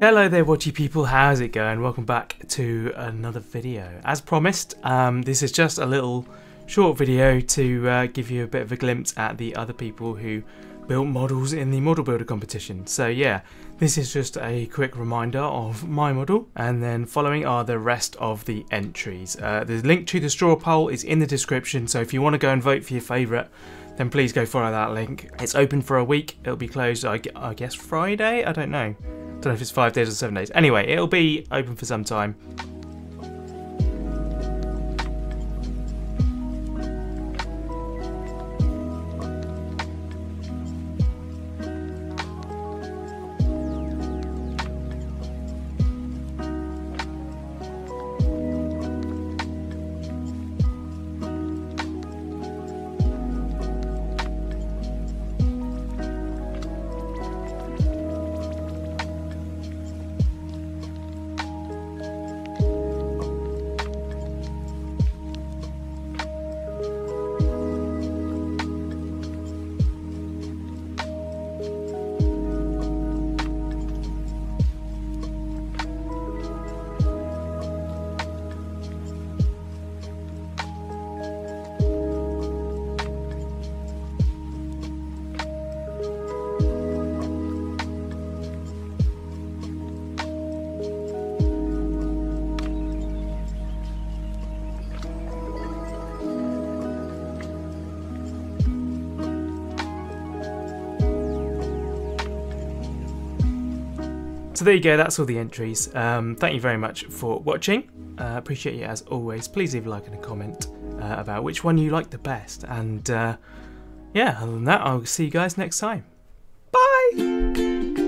Hello there, watchy people, how's it going? Welcome back to another video. As promised, this is just a little short video to give you a bit of a glimpse at the other people who built models in the model builder competition. So yeah, this is just a quick reminder of my model, and then following are the rest of the entries. The link to the straw poll is in the description, so if you want to go and vote for your favourite, then please go follow that link. It's open for a week, it'll be closed I guess Friday? I don't know. I don't know if it's 5 days or 7 days. Anyway, it'll be open for some time. So there you go, that's all the entries. Thank you very much for watching. Appreciate you as always. Please leave a like and a comment about which one you like the best. And yeah, other than that, I'll see you guys next time. Bye!